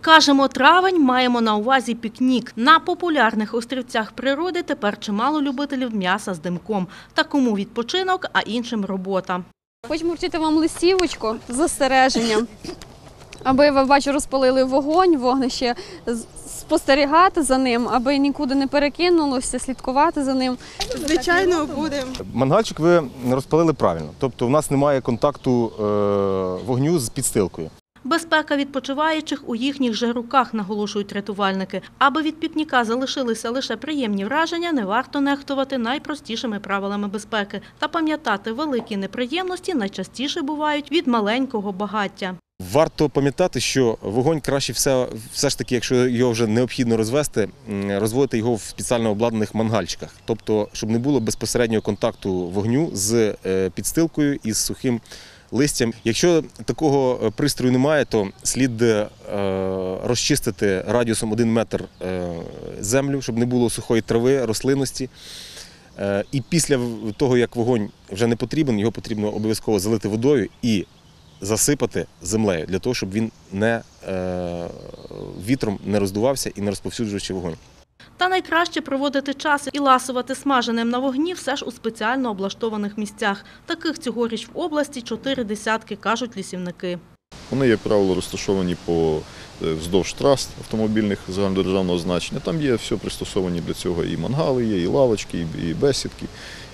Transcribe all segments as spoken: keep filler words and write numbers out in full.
Кажемо травень, маємо на увазі пікнік. На популярних острівцях природи тепер чимало любителів м'яса з димком. Та кому відпочинок, а іншим робота. Хочемо вручити вам листівочку з застереженням, аби ви, бачу, розпалили вогонь, вогнище, спостерігати за ним, аби нікуди не перекинулося, слідкувати за ним. Звичайно, будемо. Мангальчик ви розпалили правильно, тобто у нас немає контакту вогню з підстилкою. Безпека відпочиваючих у їхніх же руках, наголошують рятувальники. Аби від пікніка залишилися лише приємні враження, не варто нехтувати найпростішими правилами безпеки. Та пам'ятати, великі неприємності найчастіше бувають від маленького багаття. Варто пам'ятати, що вогонь краще все, все ж таки, якщо його вже необхідно розвести, розводити його в спеціально обладнаних мангальчиках. Тобто, щоб не було безпосереднього контакту вогню з підстилкою і з сухим листям. Якщо такого пристрою немає, то слід розчистити радіусом один метр землю, щоб не було сухої трави, рослинності. І після того, як вогонь вже не потрібен, його потрібно обов'язково залити водою і засипати землею, для того, щоб він не, вітром не роздувався і не розповсюджуючи вогонь. Та найкраще проводити час і ласувати смаженим на вогні все ж у спеціально облаштованих місцях. Таких цьогоріч в області чотири десятки, кажуть лісівники. Вони, як правило, розташовані по вздовж трас автомобільних загальнодержавного значення. Там є все пристосовані для цього, і мангали є, і лавочки, і бесідки,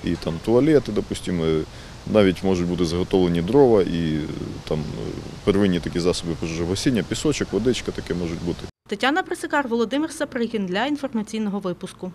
і там туалети, допустимо. Навіть можуть бути заготовлені дрова і там первинні такі засоби пожежогасіння, пісочок, водичка, таке можуть бути. Тетяна Присикар, Володимир Саприкін для інформаційного випуску.